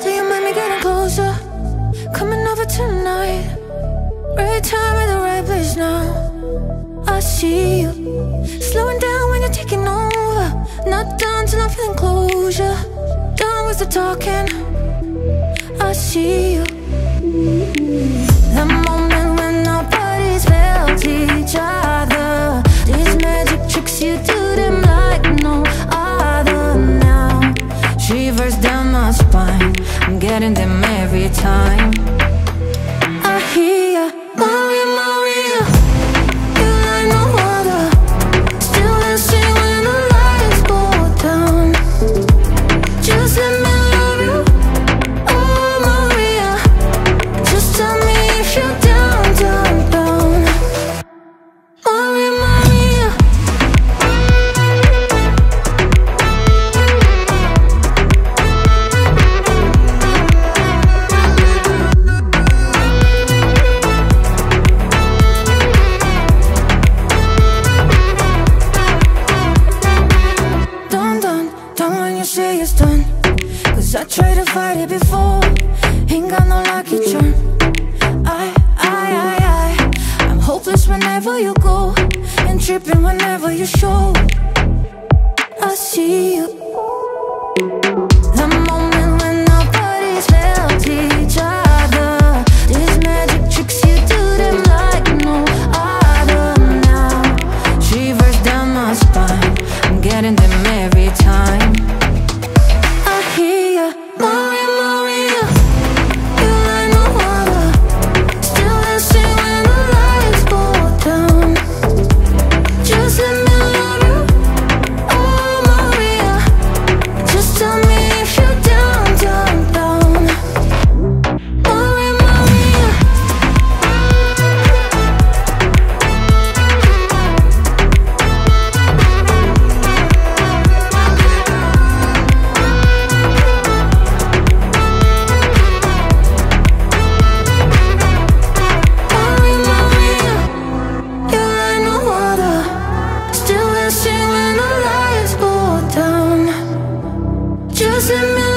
Do you mind me getting closer? Coming over tonight. Right time in the right place now. I see you slowing down when you're taking over. Not done till I'm feeling closure. Done with the talking. I see you. The moment when our bodies felt each other. These magic tricks you do them like no other now. Shivers down my spine. I'm getting them every time. I hear ya, Maria, Maria. You're like no other. Still dancing when the lights go down. Just let me love you, oh Maria. Just tell me if you're down, down, down. Maria, Maria. Done, done, done when you say it's done. 'Cause I tried to fight it before. Ain't got no lucky charm. I I'm hopeless whenever you go. And tripping whenever you show. I see you. The moment when our bodies felt each other. These magic tricks you do them like no other now. Shivers down my spine. I'm getting them every time. I hear ya, Maria, Maria. You're like no other. Still dancing when the lights go down. Just let me love you, oh Maria. Just tell me if you're down, down, down. Maria, Maria. Maria, Maria. You're like no other. Still dancing when the lights go down. Just let me